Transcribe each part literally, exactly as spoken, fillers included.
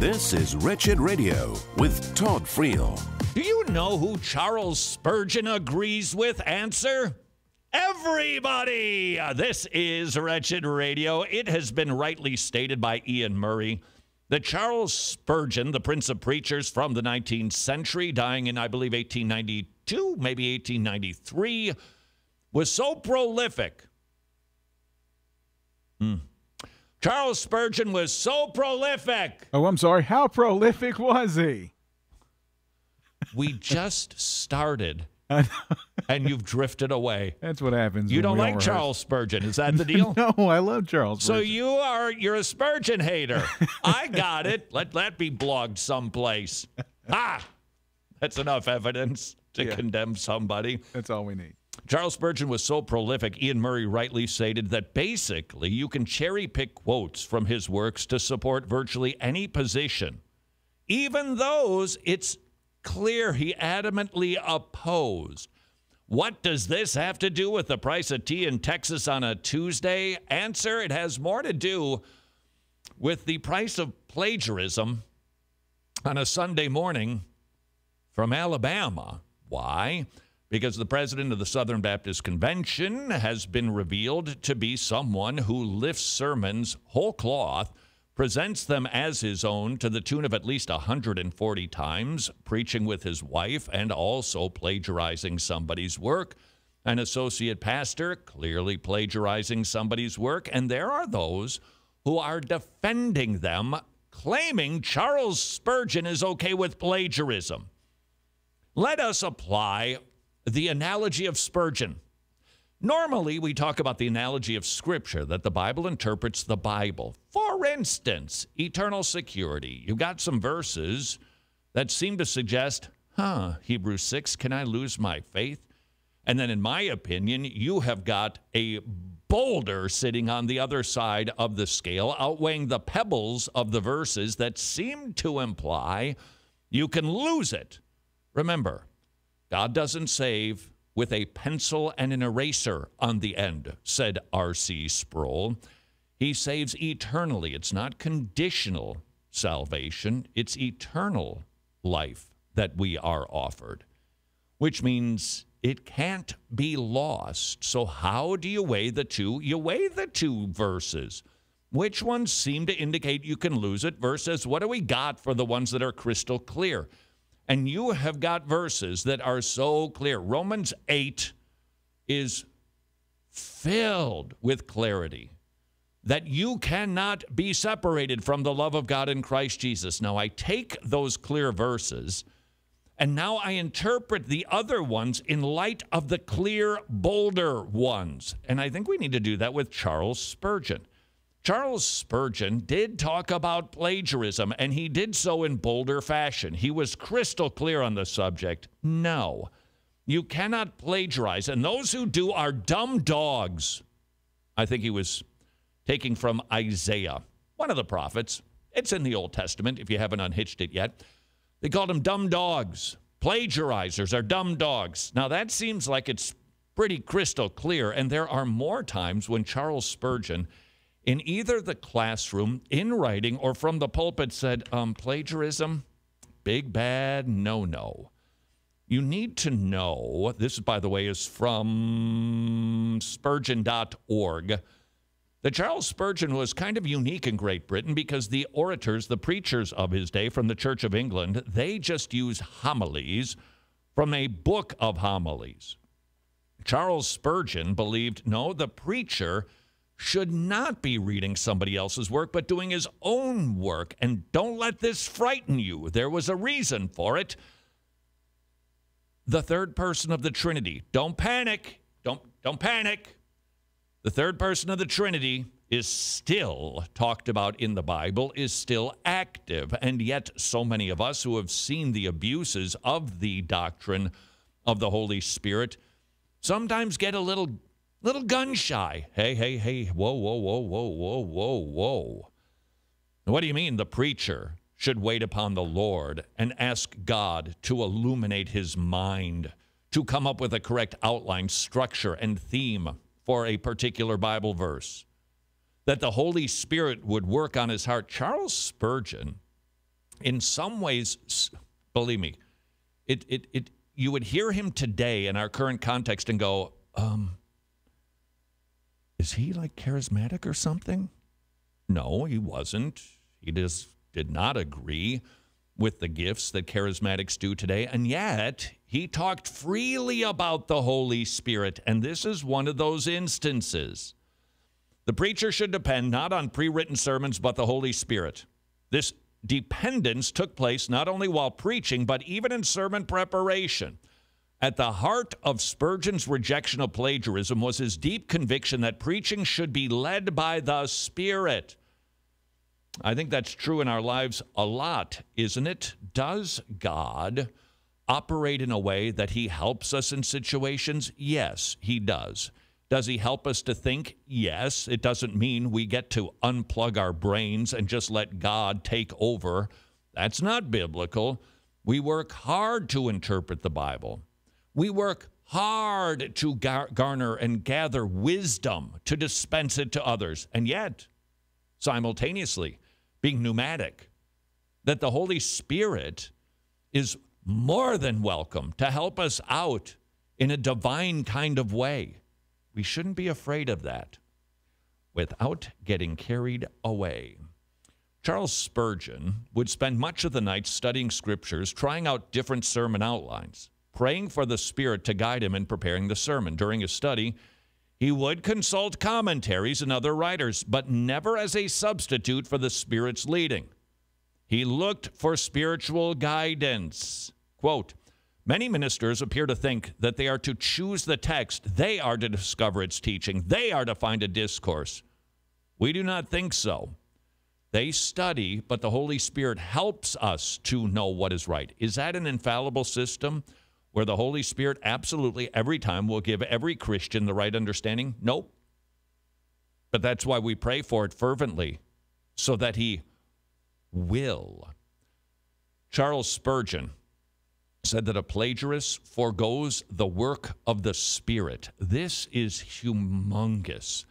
This is Wretched Radio with Todd Friel. Do you know who Charles Spurgeon agrees with? Answer: everybody! This is Wretched Radio. It has been rightly stated by Ian Murray that Charles Spurgeon, the Prince of Preachers from the nineteenth century, dying in, I believe, eighteen ninety-two, maybe eighteen ninety-three, was so prolific. Hmm. Charles Spurgeon was so prolific. Oh, I'm sorry. How prolific was he? We just started, and you've drifted away. That's what happens. You don't like rehearse. Charles Spurgeon. Is that the deal? No, I love Charles Spurgeon. So you are, you're a Spurgeon hater. I got it. Let that be blogged someplace. Ah, that's enough evidence to yeah. condemn somebody. That's all we need. Charles Spurgeon was so prolific, Ian Murray rightly stated that basically you can cherry-pick quotes from his works to support virtually any position, even those it's clear he adamantly opposed. What does this have to do with the price of tea in Texas on a Tuesday? Answer: it has more to do with the price of plagiarism on a Sunday morning from Alabama. Why? Because the president of the Southern Baptist Convention has been revealed to be someone who lifts sermons whole cloth, presents them as his own to the tune of at least one hundred forty times, preaching with his wife and also plagiarizing somebody's work. An associate pastor clearly plagiarizing somebody's work, and there are those who are defending them, claiming Charles Spurgeon is okay with plagiarism. Let us apply the analogy of Spurgeon. Normally, we talk about the analogy of Scripture, that the Bible interprets the Bible. For instance, eternal security. You've got some verses that seem to suggest, huh, Hebrews six, can I lose my faith? And then, in my opinion, you have got a boulder sitting on the other side of the scale, outweighing the pebbles of the verses that seem to imply you can lose it. Remember, God doesn't save with a pencil and an eraser on the end, said R C Sproul. He saves eternally. It's not conditional salvation. It's eternal life that we are offered, which means it can't be lost. So how do you weigh the two? You weigh the two verses. Which ones seem to indicate you can lose it versus what do we got for the ones that are crystal clear? And you have got verses that are so clear. Romans eight is filled with clarity that you cannot be separated from the love of God in Christ Jesus. Now, I take those clear verses, and now I interpret the other ones in light of the clear, bolder ones. And I think we need to do that with Charles Spurgeon. Charles Spurgeon did talk about plagiarism, and he did so in bolder fashion. He was crystal clear on the subject. No, you cannot plagiarize, and those who do are dumb dogs. I think he was taking from Isaiah, one of the prophets. It's in the Old Testament, if you haven't unhitched it yet. They called them dumb dogs. Plagiarizers are dumb dogs. Now, that seems like it's pretty crystal clear, and there are more times when Charles Spurgeon, in either the classroom, in writing, or from the pulpit, said, um, plagiarism, big bad no-no. You need to know, this, by the way, is from Spurgeon dot org, that Charles Spurgeon was kind of unique in Great Britain because the orators, the preachers of his day from the Church of England, they just used homilies from a book of homilies. Charles Spurgeon believed, no, the preacher should not be reading somebody else's work, but doing his own work. And don't let this frighten you. There was a reason for it. The third person of the Trinity. Don't panic. Don't, don't panic. The third person of the Trinity is still talked about in the Bible, is still active. And yet so many of us who have seen the abuses of the doctrine of the Holy Spirit sometimes get a little Little gun shy. Hey, hey, hey, whoa, whoa, whoa, whoa, whoa, whoa, whoa. What do you mean the preacher should wait upon the Lord and ask God to illuminate his mind, to come up with a correct outline, structure, and theme for a particular Bible verse, that the Holy Spirit would work on his heart? Charles Spurgeon in some ways, believe me, it it it you would hear him today in our current context and go, um, is he like charismatic or something? No, he wasn't. He just did not agree with the gifts that charismatics do today, and yet he talked freely about the Holy Spirit, and this is one of those instances. The preacher should depend not on pre-written sermons, but the Holy Spirit. This dependence took place not only while preaching, but even in sermon preparation. At the heart of Spurgeon's rejection of plagiarism was his deep conviction that preaching should be led by the Spirit. I think that's true in our lives a lot, isn't it? Does God operate in a way that he helps us in situations? Yes, he does. Does he help us to think? Yes. It doesn't mean we get to unplug our brains and just let God take over. That's not biblical. We work hard to interpret the Bible. We work hard to garner and gather wisdom to dispense it to others, and yet simultaneously being pneumatic, that the Holy Spirit is more than welcome to help us out in a divine kind of way. We shouldn't be afraid of that without getting carried away. Charles Spurgeon would spend much of the night studying scriptures, trying out different sermon outlines, praying for the Spirit to guide him in preparing the sermon. During his study, he would consult commentaries and other writers, but never as a substitute for the Spirit's leading. He looked for spiritual guidance. Quote, many ministers appear to think that they are to choose the text. They are to discover its teaching. They are to find a discourse. We do not think so. They study, but the Holy Spirit helps us to know what is right. Is that an infallible system where the Holy Spirit absolutely every time will give every Christian the right understanding? Nope. But that's why we pray for it fervently, so that he will. Charles Spurgeon said that a plagiarist forgoes the work of the Spirit. This is humongous.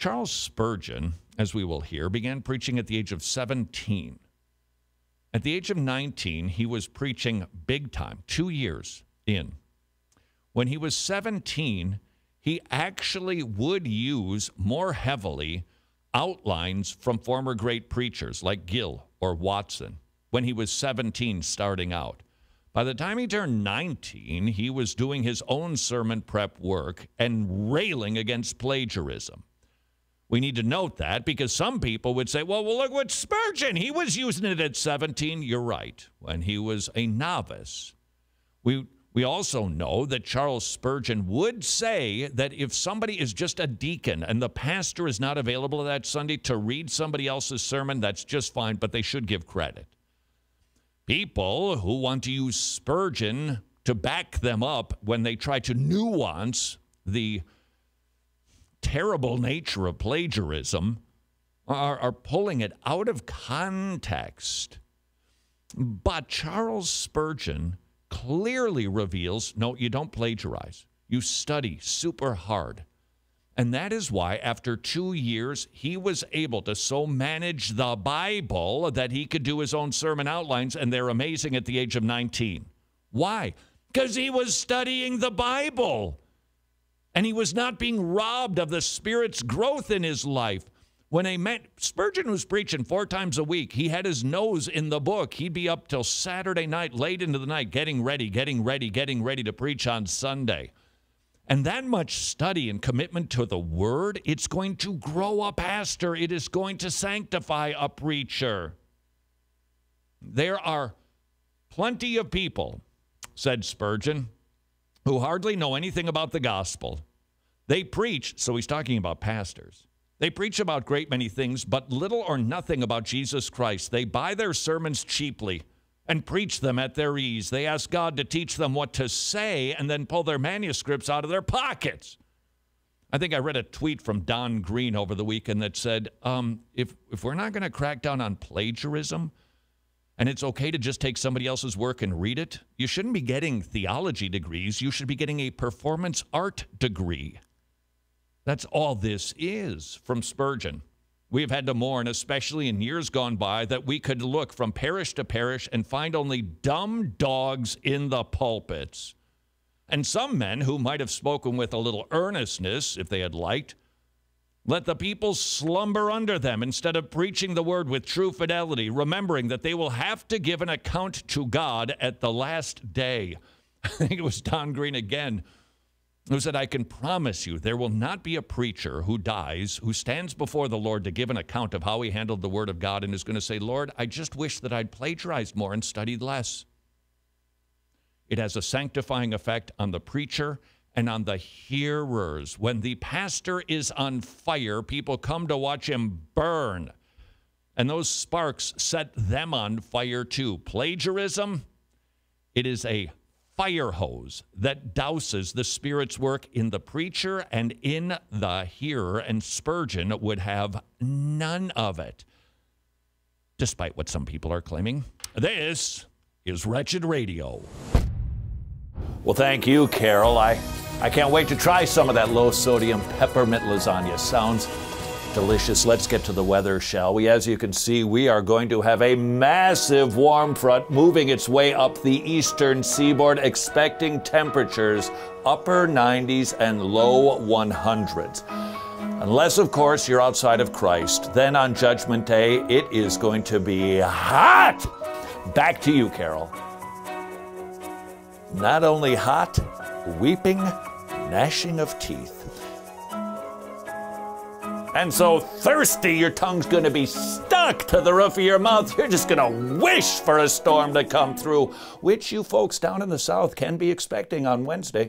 Charles Spurgeon, as we will hear, began preaching at the age of seventeen. At the age of nineteen, he was preaching big time, two years in. When he was seventeen, he actually would use more heavily outlines from former great preachers like Gill or Watson when he was seventeen starting out. By the time he turned nineteen, he was doing his own sermon prep work and railing against plagiarism. We need to note that because some people would say, well, well, look what Spurgeon, he was using it at seventeen. You're right, when he was a novice. We, we also know that Charles Spurgeon would say that if somebody is just a deacon and the pastor is not available that Sunday to read somebody else's sermon, that's just fine, but they should give credit. People who want to use Spurgeon to back them up when they try to nuance the terrible nature of plagiarism are, are pulling it out of context. But Charles Spurgeon clearly reveals, no, you don't plagiarize. You study super hard. And that is why after two years, he was able to so manage the Bible that he could do his own sermon outlines, and they're amazing at the age of nineteen. Why? Because he was studying the Bible. And he was not being robbed of the Spirit's growth in his life. When a man, Spurgeon was preaching four times a week. He had his nose in the book. He'd be up till Saturday night, late into the night, getting ready, getting ready, getting ready to preach on Sunday. And that much study and commitment to the Word, it's going to grow a pastor. It is going to sanctify a preacher. There are plenty of people, said Spurgeon, who hardly know anything about the gospel. They preach, so he's talking about pastors. They preach about great many things, but little or nothing about Jesus Christ. They buy their sermons cheaply and preach them at their ease. They ask God to teach them what to say and then pull their manuscripts out of their pockets. I think I read a tweet from Don Green over the weekend that said, um, if, if we're not going to crack down on plagiarism, and it's okay to just take somebody else's work and read it, you shouldn't be getting theology degrees. You should be getting a performance art degree. That's all this is from Spurgeon. We have had to mourn, especially in years gone by, that we could look from parish to parish and find only dumb dogs in the pulpits. And some men who might have spoken with a little earnestness, if they had liked, let the people slumber under them instead of preaching the word with true fidelity, remembering that they will have to give an account to God at the last day. I think it was Don Green again who said, I can promise you there will not be a preacher who dies, who stands before the Lord to give an account of how he handled the word of God and is going to say, Lord, I just wish that I'd plagiarized more and studied less. It has a sanctifying effect on the preacher and on the hearers. When the pastor is on fire, people come to watch him burn. And those sparks set them on fire too. Plagiarism, it is a fire hose that douses the Spirit's work in the preacher and in the hearer, and Spurgeon would have none of it, despite what some people are claiming. This is Wretched Radio. Well, thank you, Carol. I... I can't wait to try some of that low-sodium peppermint lasagna. Sounds delicious. Let's get to the weather, shall we? As you can see, we are going to have a massive warm front moving its way up the eastern seaboard, expecting temperatures upper nineties and low one hundreds. Unless, of course, you're outside of Christ. Then on Judgment Day, it is going to be hot! Back to you, Carol. Not only hot, weeping, gnashing of teeth. And so thirsty, your tongue's going to be stuck to the roof of your mouth. You're just going to wish for a storm to come through, which you folks down in the south can be expecting on Wednesday.